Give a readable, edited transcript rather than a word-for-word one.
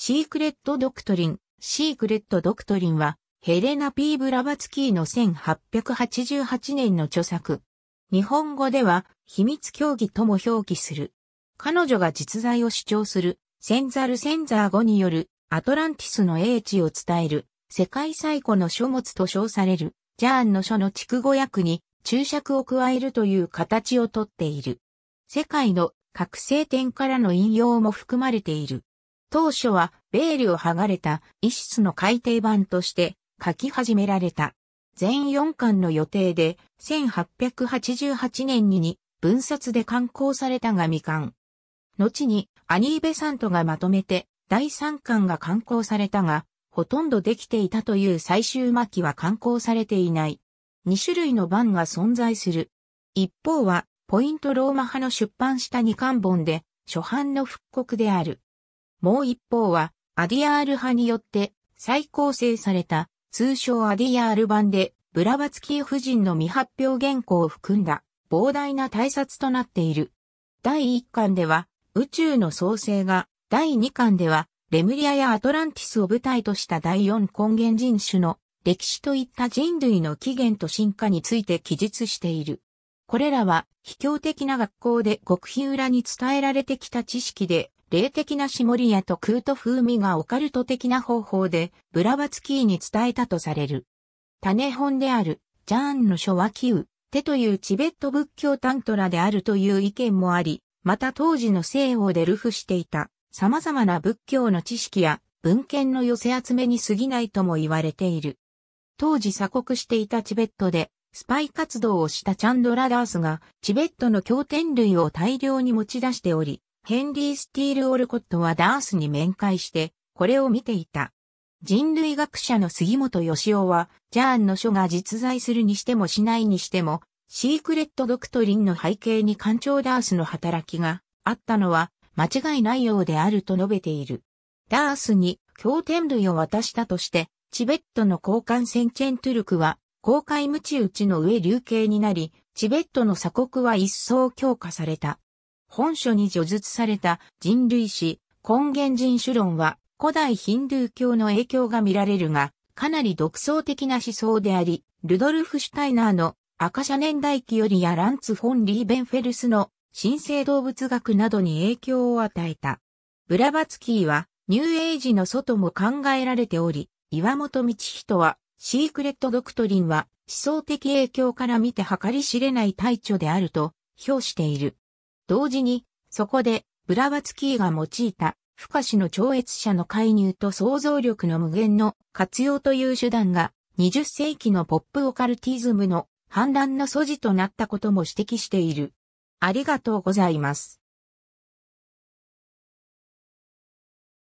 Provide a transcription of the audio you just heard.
シークレット・ドクトリン。シークレット・ドクトリンは、ヘレナ・P・ブラバツキーの1888年の著作。日本語では、秘密教義とも表記する。彼女が実在を主張する、センザル・センザー語による、アトランティスの英知を伝える、世界最古の書物と称される、ジャーンの書の筑語訳に注釈を加えるという形をとっている。世界の各聖典からの引用も含まれている。当初はベールを剥がれたイシスの改訂版として書き始められた。全4巻の予定で1888年に分冊で刊行されたが未完。後にアニー・ベサントがまとめて第3巻が刊行されたが、ほとんどできていたという最終末期は刊行されていない。2種類の版が存在する。一方は、ポイントローマ派の出版した2巻本で、初版の復刻である。もう一方は、アディアール派によって再構成された、通称アディアール版で、ブラバツキー夫人の未発表原稿を含んだ、膨大な大冊となっている。第1巻では、宇宙の創生が、第2巻では、レムリアやアトランティスを舞台とした第4根源人種の歴史といった人類の起源と進化について記述している。これらは、秘教的な学校で極秘裏に伝えられてきた知識で、霊的なシモリアとクート風味がオカルト的な方法で、ブラバツキーに伝えたとされる。種本である、ジャーンの書はKiu-teというチベット仏教タントラであるという意見もあり、また当時の西欧で流布していた。様々な仏教の知識や文献の寄せ集めに過ぎないとも言われている。当時鎖国していたチベットでスパイ活動をしたチャンドラダースがチベットの経典類を大量に持ち出しており、ヘンリー・スティール・オルコットはダースに面会してこれを見ていた。人類学者の杉本義雄はジャーンの書が実在するにしてもしないにしてもシークレット・ドクトリンの背景に官庁ダースの働きがあったのは間違いないようであると述べている。ダースに経典類を渡したとして、チベットの高官センチェントゥルクは公開鞭打ちの上流刑になり、チベットの鎖国は一層強化された。本書に叙述された人類史、根源人種論は古代ヒンドゥー教の影響が見られるが、かなり独創的な思想であり、ルドルフ・シュタイナーの赤砂年代記よりやランツ・フォン・リーベンフェルスの神聖動物学などに影響を与えた。ブラバツキーはニューエイジの外も考えられており、岩本道人はシークレット・ドクトリンは思想的影響から見て計り知れない大著であると評している。同時に、そこでブラバツキーが用いた不可視の超越者の介入と想像力の無限の活用という手段が20世紀のポップオカルティズムの氾濫の素地となったことも指摘している。ありがとうございます。